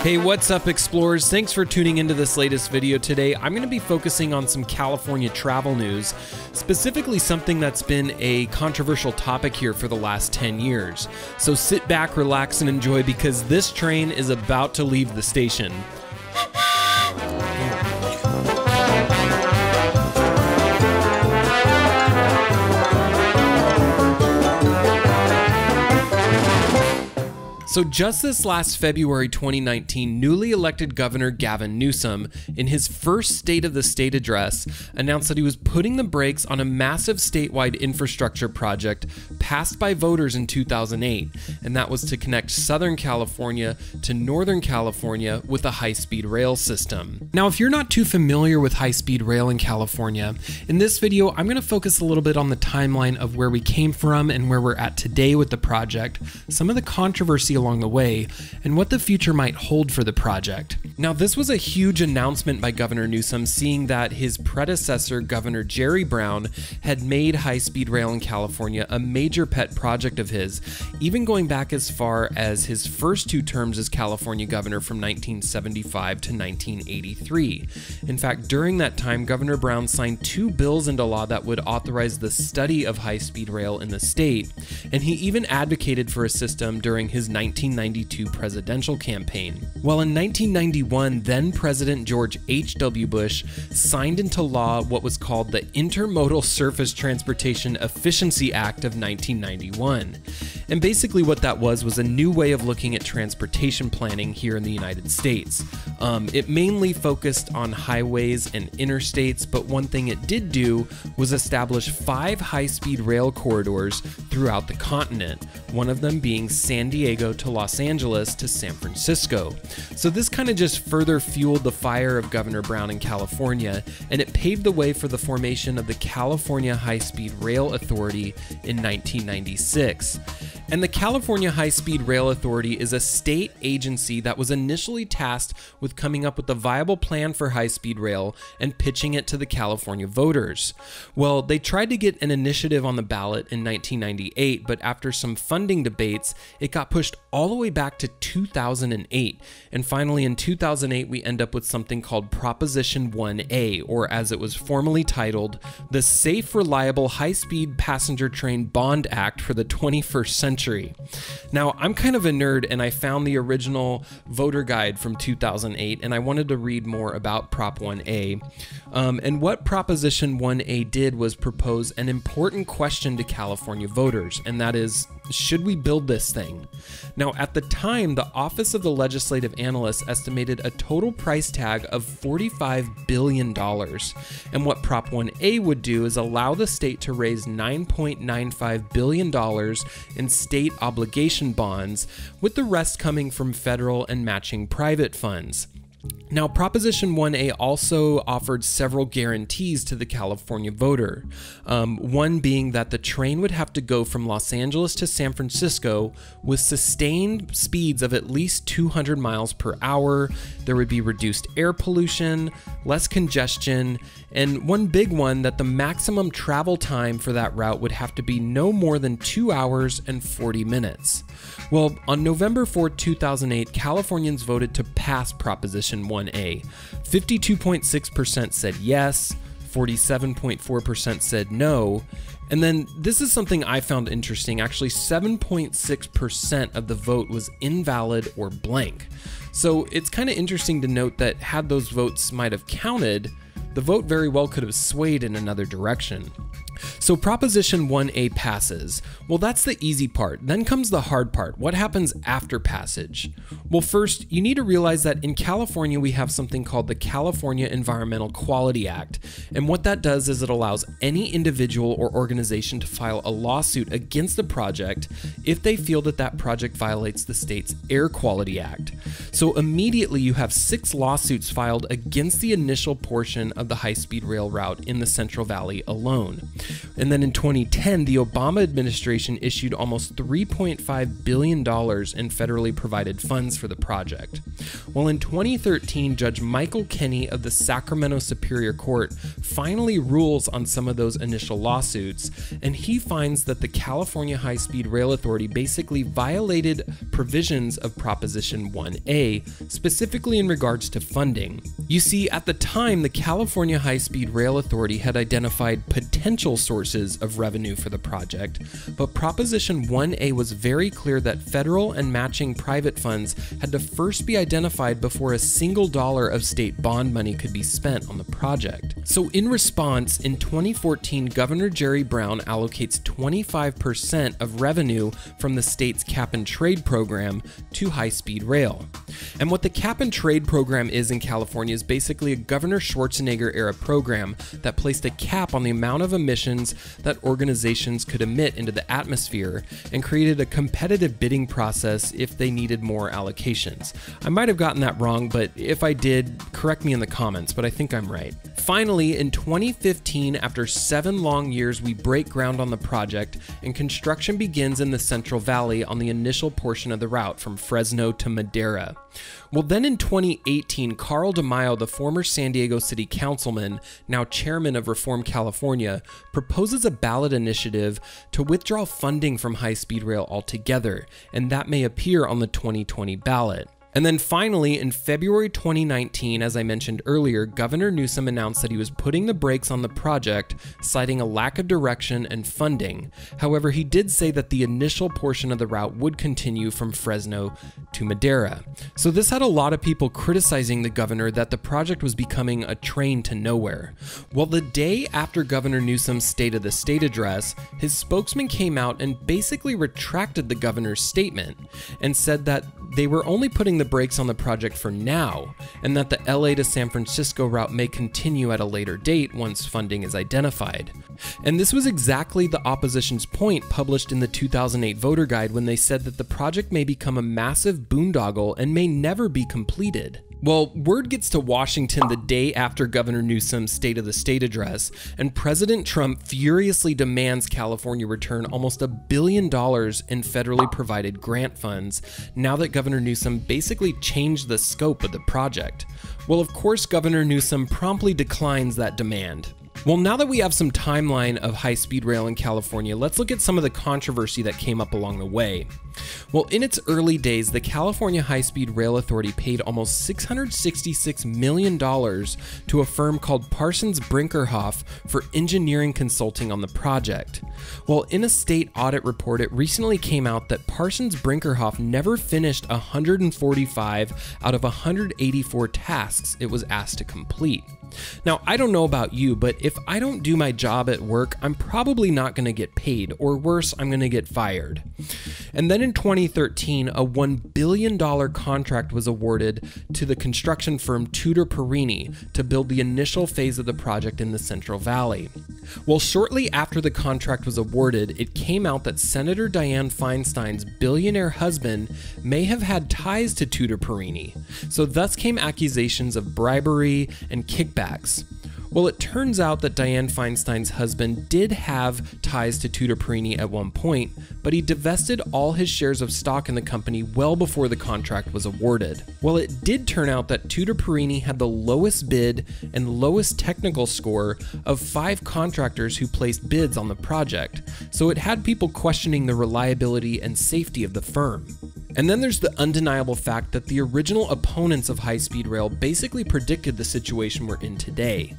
Hey, what's up, explorers? Thanks for tuning into this latest video today. I'm going to be focusing on some California travel news, specifically something that's been a controversial topic here for the last 10 years. So sit back, relax, and enjoy because this train is about to leave the station. So just this last February 2019, newly elected Governor Gavin Newsom, in his first State of the State address, announced that he was putting the brakes on a massive statewide infrastructure project passed by voters in 2008, and that was to connect Southern California to Northern California with a high-speed rail system. Now, if you're not too familiar with high-speed rail in California, in this video, I'm going to focus a little bit on the timeline of where we came from and where we're at today with the project, some of the controversy along the way, and what the future might hold for the project. Now, this was a huge announcement by Governor Newsom, seeing that his predecessor, Governor Jerry Brown, had made high-speed rail in California a major pet project of his, even going back as far as his first two terms as California governor from 1975 to 1983. In fact, during that time, Governor Brown signed two bills into law that would authorize the study of high-speed rail in the state, and he even advocated for a system during his 1992 presidential campaign. While in 1991, then President George H.W. Bush signed into law what was called the Intermodal Surface Transportation Efficiency Act of 1991. And basically what that was a new way of looking at transportation planning here in the United States. It mainly focused on highways and interstates, but one thing it did do was establish 5 high-speed rail corridors throughout the continent, one of them being San Diego to Los Angeles to San Francisco. So this kind of just further fueled the fire of Governor Brown in California, and it paved the way for the formation of the California High-Speed Rail Authority in 1996. And the California High-Speed Rail Authority is a state agency that was initially tasked with coming up with a viable plan for high-speed rail and pitching it to the California voters. Well, they tried to get an initiative on the ballot in 1998, but after some funding debates, it got pushed all the way back to 2008. And finally, in 2008, we end up with something called Proposition 1A, or as it was formally titled, the Safe, Reliable High Speed Passenger Train Bond Act for the 21st Century. Now, I'm kind of a nerd and I found the original voter guide from 2008 and I wanted to read more about Prop 1A. And what Proposition 1A did was propose an important question to California voters, and that is, should we build this thing? Now, at the time, the Office of the Legislative Analyst estimated a total price tag of $45 billion. And what Prop 1A would do is allow the state to raise $9.95 billion in state obligation bonds, with the rest coming from federal and matching private funds. Now, Proposition 1A also offered several guarantees to the California voter, one being that the train would have to go from Los Angeles to San Francisco with sustained speeds of at least 200 miles per hour, there would be reduced air pollution, less congestion, and one big one, that the maximum travel time for that route would have to be no more than 2 hours and 40 minutes. Well, on November 4, 2008, Californians voted to pass Proposition 1A. 52.6% said yes, 47.4% said no, and then this is something I found interesting. Actually, 7.6% of the vote was invalid or blank. So it's kind of interesting to note that had those votes might have counted, the vote very well could have swayed in another direction. So Proposition 1A passes. Well, that's the easy part. Then comes the hard part. What happens after passage? Well, first, you need to realize that in California, we have something called the California Environmental Quality Act. And what that does is it allows any individual or organization to file a lawsuit against the project if they feel that that project violates the state's Air Quality Act. So immediately you have 6 lawsuits filed against the initial portion of the high-speed rail route in the Central Valley alone. And then in 2010, the Obama administration issued almost $3.5 billion in federally provided funds for the project. Well, in 2013, Judge Michael Kenney of the Sacramento Superior Court finally rules on some of those initial lawsuits, and he finds that the California High-Speed Rail Authority basically violated provisions of Proposition 1A, 1A, specifically in regards to funding. You see, at the time, the California High-Speed Rail Authority had identified potential sources of revenue for the project, but Proposition 1A was very clear that federal and matching private funds had to first be identified before a single dollar of state bond money could be spent on the project. So in response, in 2014, Governor Jerry Brown allocates 25% of revenue from the state's cap-and-trade program to high-speed rail. And what the cap-and-trade program is in California is basically a Governor Schwarzenegger-era program that placed a cap on the amount of emissions that organizations could emit into the atmosphere and created a competitive bidding process if they needed more allocations. I might have gotten that wrong, but if I did, correct me in the comments, but I think I'm right. Finally, in 2015, after 7 long years, we break ground on the project, and construction begins in the Central Valley on the initial portion of the route from Fresno to Madera. Well, then in 2018, Carl DeMaio, the former San Diego City Councilman, now chairman of Reform California, proposes a ballot initiative to withdraw funding from high-speed rail altogether, and that may appear on the 2020 ballot. And then finally, in February 2019, as I mentioned earlier, Governor Newsom announced that he was putting the brakes on the project, citing a lack of direction and funding. However, he did say that the initial portion of the route would continue from Fresno to Madera. So this had a lot of people criticizing the governor that the project was becoming a train to nowhere. Well, the day after Governor Newsom's State of the State address, his spokesman came out and basically retracted the governor's statement and said that they were only putting the brakes on the project for now, and that the LA to San Francisco route may continue at a later date once funding is identified. And this was exactly the opposition's point published in the 2008 voter guide when they said that the project may become a massive boondoggle and may never be completed. Well, word gets to Washington the day after Governor Newsom's State of the State address, and President Trump furiously demands California return almost $1 billion in federally provided grant funds, now that Governor Newsom basically changed the scope of the project. Well, of course, Governor Newsom promptly declines that demand. Well, now that we have some timeline of high-speed rail in California, let's look at some of the controversy that came up along the way. Well, in its early days, the California High-Speed Rail Authority paid almost $666 million to a firm called Parsons Brinckerhoff for engineering consulting on the project. Well, in a state audit report, it recently came out that Parsons Brinckerhoff never finished 145 out of 184 tasks it was asked to complete. Now, I don't know about you, but if I don't do my job at work, I'm probably not going to get paid, or worse, I'm going to get fired. And then in 2013, a $1 billion contract was awarded to the construction firm Tutor Perini to build the initial phase of the project in the Central Valley. Well, shortly after the contract was awarded, it came out that Senator Dianne Feinstein's billionaire husband may have had ties to Tutor Perini. So thus came accusations of bribery and kickbacks. Well, it turns out that Dianne Feinstein's husband did have ties to Tutor Perini at one point, but he divested all his shares of stock in the company well before the contract was awarded. Well, it did turn out that Tutor Perini had the lowest bid and lowest technical score of 5 contractors who placed bids on the project, so it had people questioning the reliability and safety of the firm. And then there's the undeniable fact that the original opponents of high-speed rail basically predicted the situation we're in today.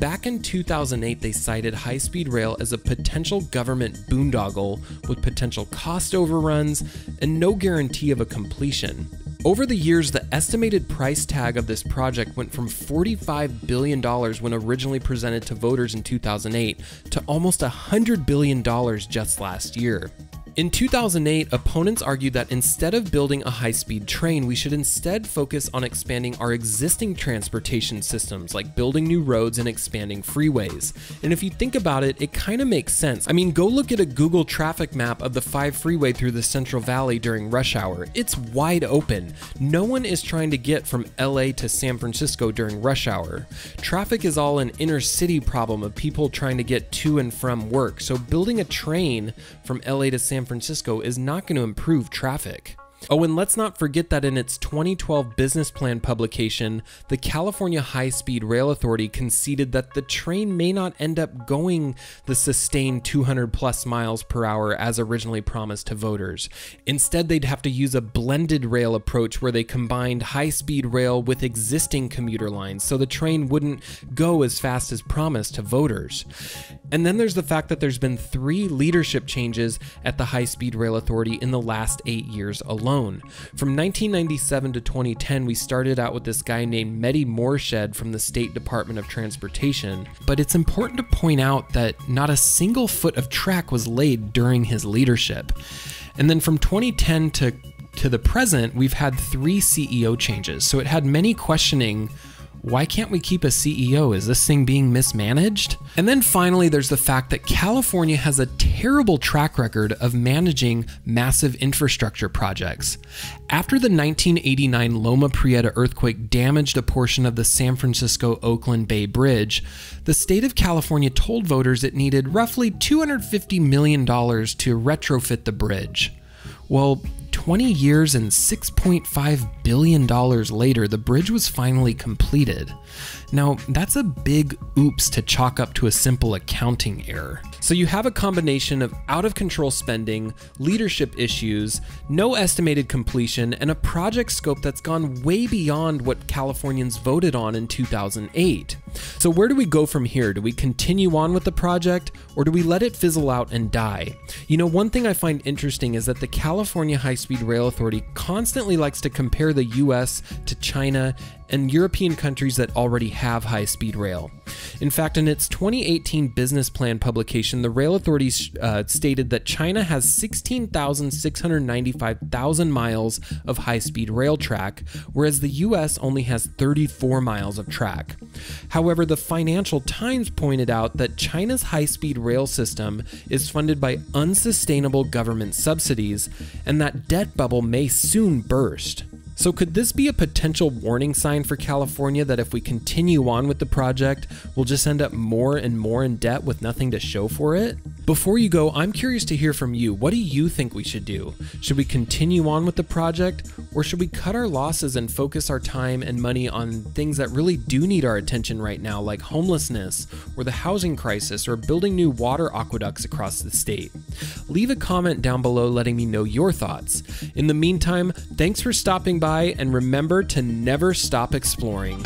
Back in 2008, they cited high-speed rail as a potential government boondoggle with potential cost overruns and no guarantee of a completion. Over the years, the estimated price tag of this project went from $45 billion when originally presented to voters in 2008 to almost $100 billion just last year. In 2008, opponents argued that instead of building a high-speed train, we should instead focus on expanding our existing transportation systems, like building new roads and expanding freeways. And if you think about it, it kind of makes sense. I mean, go look at a Google traffic map of the 5 freeway through the Central Valley during rush hour. It's wide open. No one is trying to get from LA to San Francisco during rush hour. Traffic is all an inner-city problem of people trying to get to and from work, so building a train from LA to San Francisco is not going to improve traffic. Oh, and let's not forget that in its 2012 business plan publication, the California High-Speed Rail Authority conceded that the train may not end up going the sustained 200+ miles per hour as originally promised to voters. Instead, they'd have to use a blended rail approach where they combined high-speed rail with existing commuter lines, so the train wouldn't go as fast as promised to voters. And then there's the fact that there's been 3 leadership changes at the High-Speed Rail Authority in the last 8 years alone. From 1997 to 2010, we started out with this guy named Mehdi Morshed from the State Department of Transportation, but it's important to point out that not a single foot of track was laid during his leadership. And then from 2010 to the present, we've had 3 CEO changes, so it had many questioning, why can't we keep a CEO? Is this thing being mismanaged? And then finally, there's the fact that California has a terrible track record of managing massive infrastructure projects. After the 1989 Loma Prieta earthquake damaged a portion of the San Francisco-Oakland Bay Bridge, the state of California told voters it needed roughly $250 million to retrofit the bridge. Well, 20 years and $6.5 billion later, the bridge was finally completed. Now, that's a big oops to chalk up to a simple accounting error. So you have a combination of out-of-control spending, leadership issues, no estimated completion, and a project scope that's gone way beyond what Californians voted on in 2008. So where do we go from here? Do we continue on with the project, or do we let it fizzle out and die? You know, one thing I find interesting is that the California High-Speed Rail Authority constantly likes to compare the US to China and European countries that already have high-speed rail. In fact, in its 2018 business plan publication, the Rail Authority stated that China has 16,695,000 miles of high-speed rail track, whereas the US only has 34 miles of track. However, the Financial Times pointed out that China's high-speed rail system is funded by unsustainable government subsidies, and that debt bubble may soon burst. So could this be a potential warning sign for California that if we continue on with the project, we'll just end up more and more in debt with nothing to show for it? Before you go, I'm curious to hear from you. What do you think we should do? Should we continue on with the project, or should we cut our losses and focus our time and money on things that really do need our attention right now, like homelessness, or the housing crisis, or building new water aqueducts across the state? Leave a comment down below letting me know your thoughts. In the meantime, thanks for stopping by, and remember to never stop exploring.